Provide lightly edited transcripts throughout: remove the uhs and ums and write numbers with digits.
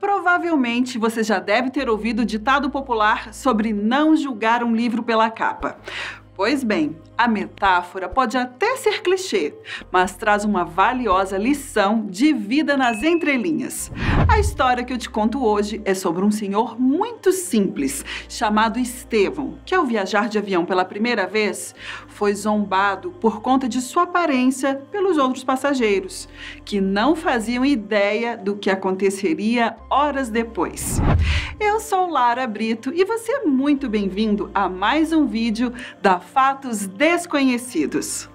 Provavelmente você já deve ter ouvido o ditado popular sobre não julgar um livro pela capa. Pois bem, a metáfora pode até ser clichê, mas traz uma valiosa lição de vida nas entrelinhas. A história que eu te conto hoje é sobre um senhor muito simples, chamado Estevão, que ao viajar de avião pela primeira vez, foi zombado por conta de sua aparência pelos outros passageiros, que não faziam ideia do que aconteceria horas depois. Eu sou Lara Brito e você é muito bem-vindo a mais um vídeo da Fatos Desconhecidos.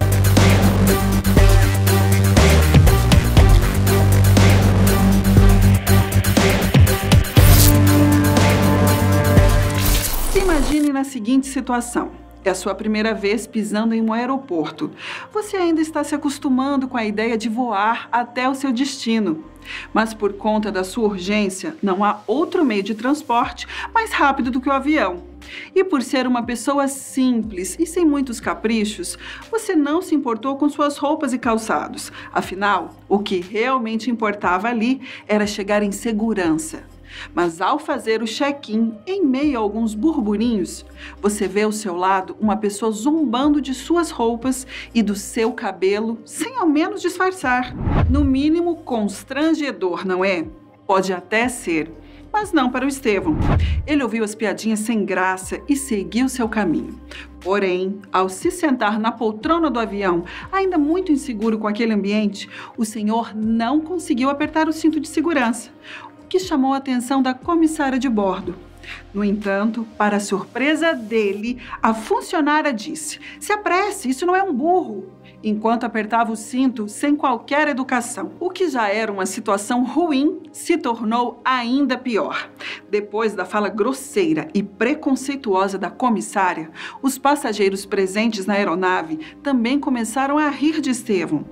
Se imagine na seguinte situação. É a sua primeira vez pisando em um aeroporto. Você ainda está se acostumando com a ideia de voar até o seu destino. Mas por conta da sua urgência, não há outro meio de transporte mais rápido do que o avião. E por ser uma pessoa simples e sem muitos caprichos, você não se importou com suas roupas e calçados. Afinal, o que realmente importava ali era chegar em segurança. Mas ao fazer o check-in, em meio a alguns burburinhos, você vê ao seu lado uma pessoa zombando de suas roupas e do seu cabelo, sem ao menos disfarçar. No mínimo constrangedor, não é? Pode até ser, mas não para o Estevão. Ele ouviu as piadinhas sem graça e seguiu seu caminho. Porém, ao se sentar na poltrona do avião, ainda muito inseguro com aquele ambiente, o senhor não conseguiu apertar o cinto de segurança, que chamou a atenção da comissária de bordo. No entanto, para a surpresa dele, a funcionária disse: "Se apresse, isso não é um burro", enquanto apertava o cinto sem qualquer educação. O que já era uma situação ruim se tornou ainda pior. Depois da fala grosseira e preconceituosa da comissária, os passageiros presentes na aeronave também começaram a rir de Estevão.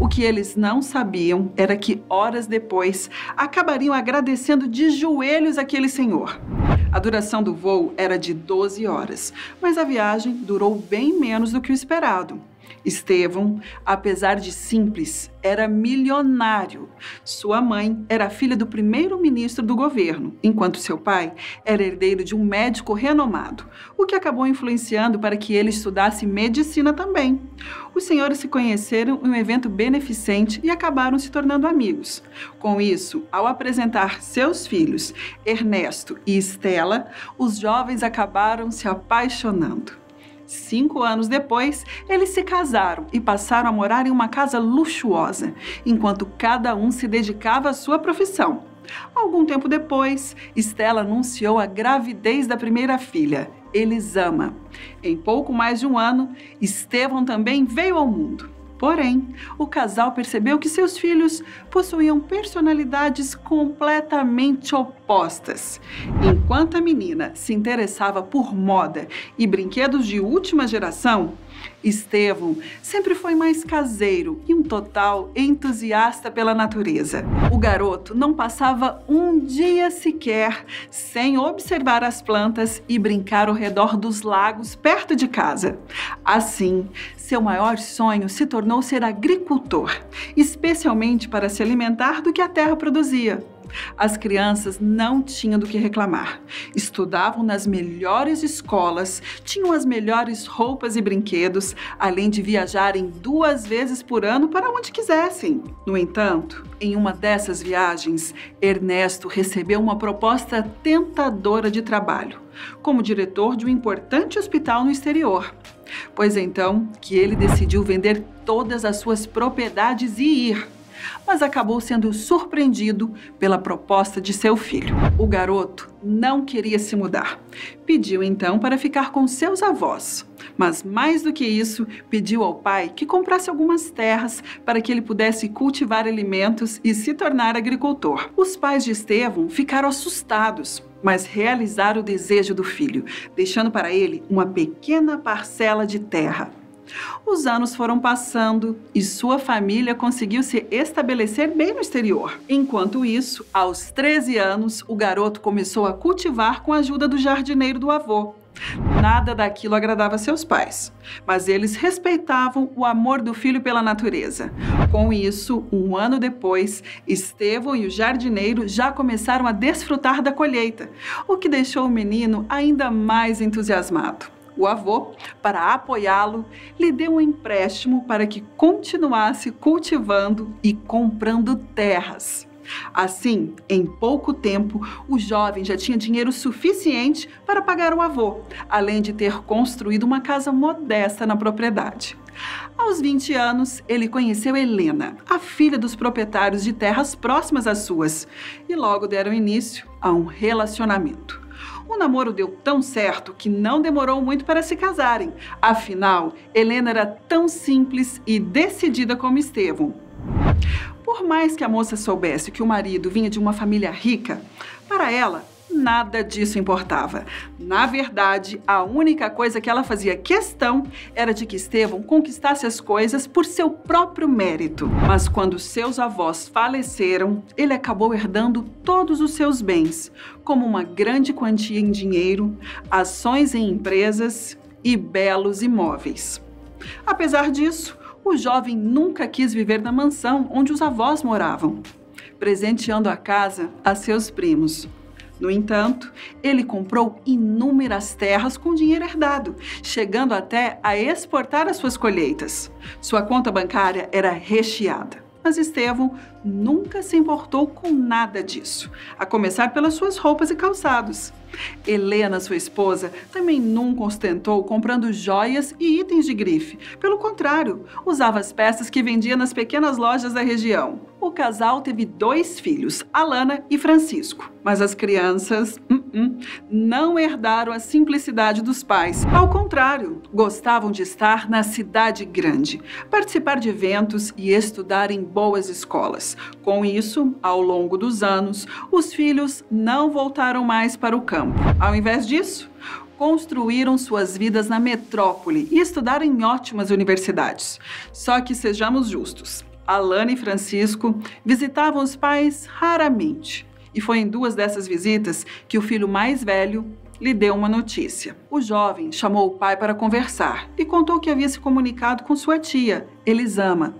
O que eles não sabiam era que horas depois acabariam agradecendo de joelhos aquele senhor. A duração do voo era de 12 horas, mas a viagem durou bem menos do que o esperado. Estevão, apesar de simples, era milionário. Sua mãe era filha do primeiro-ministro do governo, enquanto seu pai era herdeiro de um médico renomado, o que acabou influenciando para que ele estudasse medicina também. Os senhores se conheceram em um evento beneficente e acabaram se tornando amigos. Com isso, ao apresentar seus filhos, Ernesto e Estela, os jovens acabaram se apaixonando. 5 anos depois, eles se casaram e passaram a morar em uma casa luxuosa, enquanto cada um se dedicava à sua profissão. Algum tempo depois, Estela anunciou a gravidez da primeira filha, Elisama. Em pouco mais de um ano, Estevão também veio ao mundo. Porém, o casal percebeu que seus filhos possuíam personalidades completamente opostas. Enquanto a menina se interessava por moda e brinquedos de última geração, Estevão sempre foi mais caseiro e um total entusiasta pela natureza. O garoto não passava um dia sequer sem observar as plantas e brincar ao redor dos lagos perto de casa. Assim, seu maior sonho se tornou ser agricultor, especialmente para se alimentar do que a terra produzia. As crianças não tinham do que reclamar. Estudavam nas melhores escolas, tinham as melhores roupas e brinquedos, além de viajarem 2 vezes por ano para onde quisessem. No entanto, em uma dessas viagens, Ernesto recebeu uma proposta tentadora de trabalho, como diretor de um importante hospital no exterior. Pois então que ele decidiu vender todas as suas propriedades e ir, mas acabou sendo surpreendido pela proposta de seu filho. O garoto não queria se mudar. Pediu então para ficar com seus avós, mas mais do que isso, pediu ao pai que comprasse algumas terras para que ele pudesse cultivar alimentos e se tornar agricultor. Os pais de Estevão ficaram assustados, mas realizaram o desejo do filho, deixando para ele uma pequena parcela de terra. Os anos foram passando e sua família conseguiu se estabelecer bem no exterior. Enquanto isso, aos 13 anos, o garoto começou a cultivar com a ajuda do jardineiro do avô. Nada daquilo agradava seus pais, mas eles respeitavam o amor do filho pela natureza. Com isso, um ano depois, Estevão e o jardineiro já começaram a desfrutar da colheita, o que deixou o menino ainda mais entusiasmado. O avô, para apoiá-lo, lhe deu um empréstimo para que continuasse cultivando e comprando terras. Assim, em pouco tempo, o jovem já tinha dinheiro suficiente para pagar o avô, além de ter construído uma casa modesta na propriedade. Aos 20 anos, ele conheceu Helena, a filha dos proprietários de terras próximas às suas, e logo deram início a um relacionamento. O namoro deu tão certo que não demorou muito para se casarem. Afinal, Helena era tão simples e decidida como Estevão. Por mais que a moça soubesse que o marido vinha de uma família rica, para ela, nada disso importava. Na verdade, a única coisa que ela fazia questão era de que Estevão conquistasse as coisas por seu próprio mérito. Mas quando seus avós faleceram, ele acabou herdando todos os seus bens, como uma grande quantia em dinheiro, ações em empresas e belos imóveis. Apesar disso, o jovem nunca quis viver na mansão onde os avós moravam, presenteando a casa a seus primos. No entanto, ele comprou inúmeras terras com dinheiro herdado, chegando até a exportar as suas colheitas. Sua conta bancária era recheada, mas Estevão nunca se importou com nada disso, a começar pelas suas roupas e calçados. Helena, sua esposa, também nunca ostentou comprando joias e itens de grife. Pelo contrário, usava as peças que vendia nas pequenas lojas da região. O casal teve 2 filhos, Alana e Francisco. Mas as crianças não herdaram a simplicidade dos pais. Ao contrário, gostavam de estar na cidade grande, participar de eventos e estudar em boas escolas. Com isso, ao longo dos anos, os filhos não voltaram mais para o campo. Ao invés disso, construíram suas vidas na metrópole e estudaram em ótimas universidades. Só que sejamos justos, Alana e Francisco visitavam os pais raramente. E foi em 2 dessas visitas que o filho mais velho lhe deu uma notícia. O jovem chamou o pai para conversar e contou que havia se comunicado com sua tia, Elisama,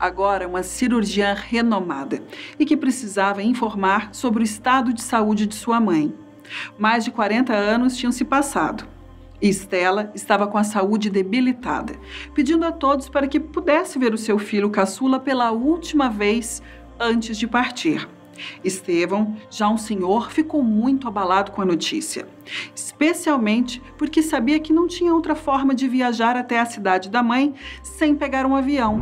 agora uma cirurgiã renomada, e que precisava informar sobre o estado de saúde de sua mãe. Mais de 40 anos tinham se passado. Estela estava com a saúde debilitada, pedindo a todos para que pudesse ver o seu filho caçula pela última vez antes de partir. Estevão, já um senhor, ficou muito abalado com a notícia, especialmente porque sabia que não tinha outra forma de viajar até a cidade da mãe sem pegar um avião.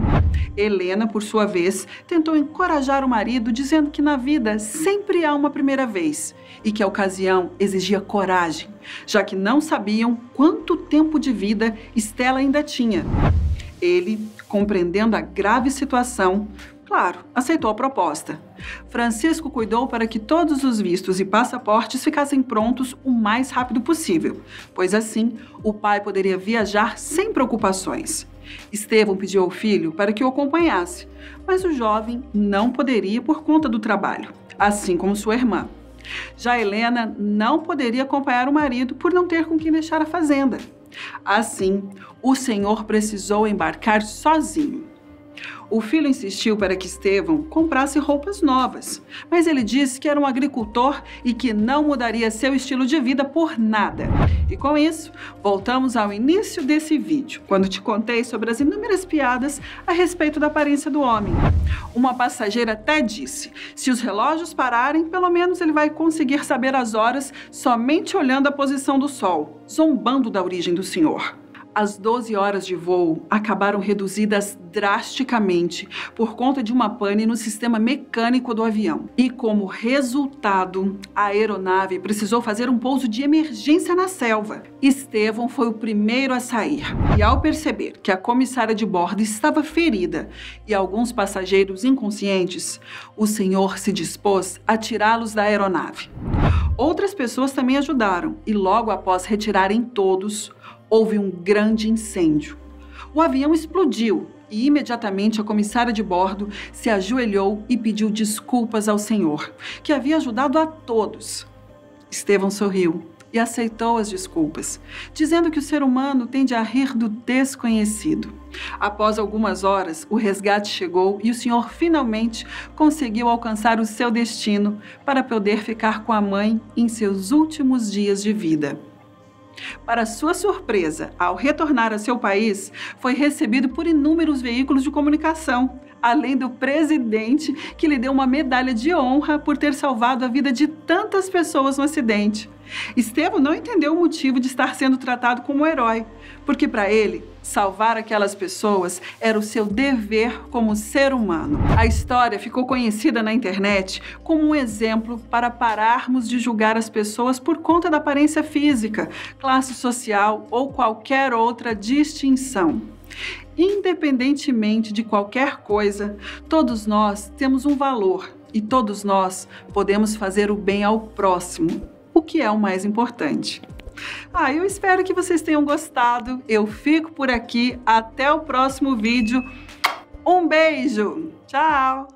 Helena, por sua vez, tentou encorajar o marido, dizendo que na vida sempre há uma primeira vez e que a ocasião exigia coragem, já que não sabiam quanto tempo de vida Estela ainda tinha. Ele, compreendendo a grave situação, claro, aceitou a proposta. Francisco cuidou para que todos os vistos e passaportes ficassem prontos o mais rápido possível, pois assim o pai poderia viajar sem preocupações. Estevão pediu ao filho para que o acompanhasse, mas o jovem não poderia por conta do trabalho, assim como sua irmã. Já Helena não poderia acompanhar o marido por não ter com quem deixar a fazenda. Assim, o senhor precisou embarcar sozinho. O filho insistiu para que Estevão comprasse roupas novas, mas ele disse que era um agricultor e que não mudaria seu estilo de vida por nada. E com isso, voltamos ao início desse vídeo, quando te contei sobre as inúmeras piadas a respeito da aparência do homem. Uma passageira até disse, se os relógios pararem, pelo menos ele vai conseguir saber as horas somente olhando a posição do sol, zombando da origem do senhor. As 12 horas de voo acabaram reduzidas drasticamente por conta de uma pane no sistema mecânico do avião. E como resultado, a aeronave precisou fazer um pouso de emergência na selva. Estevão foi o primeiro a sair. E ao perceber que a comissária de bordo estava ferida e alguns passageiros inconscientes, o senhor se dispôs a tirá-los da aeronave. Outras pessoas também ajudaram e logo após retirarem todos, houve um grande incêndio. O avião explodiu e imediatamente a comissária de bordo se ajoelhou e pediu desculpas ao senhor, que havia ajudado a todos. Estevão sorriu, e aceitou as desculpas, dizendo que o ser humano tende a rir do desconhecido. Após algumas horas, o resgate chegou e o senhor finalmente conseguiu alcançar o seu destino para poder ficar com a mãe em seus últimos dias de vida. Para sua surpresa, ao retornar a seu país, foi recebido por inúmeros veículos de comunicação, além do presidente, que lhe deu uma medalha de honra por ter salvado a vida de tantas pessoas no acidente. Estevão não entendeu o motivo de estar sendo tratado como um herói, porque para ele, salvar aquelas pessoas era o seu dever como ser humano. A história ficou conhecida na internet como um exemplo para pararmos de julgar as pessoas por conta da aparência física, classe social ou qualquer outra distinção. Independentemente de qualquer coisa, todos nós temos um valor e todos nós podemos fazer o bem ao próximo, o que é o mais importante. Eu espero que vocês tenham gostado. Eu fico por aqui. Até o próximo vídeo. Um beijo. Tchau.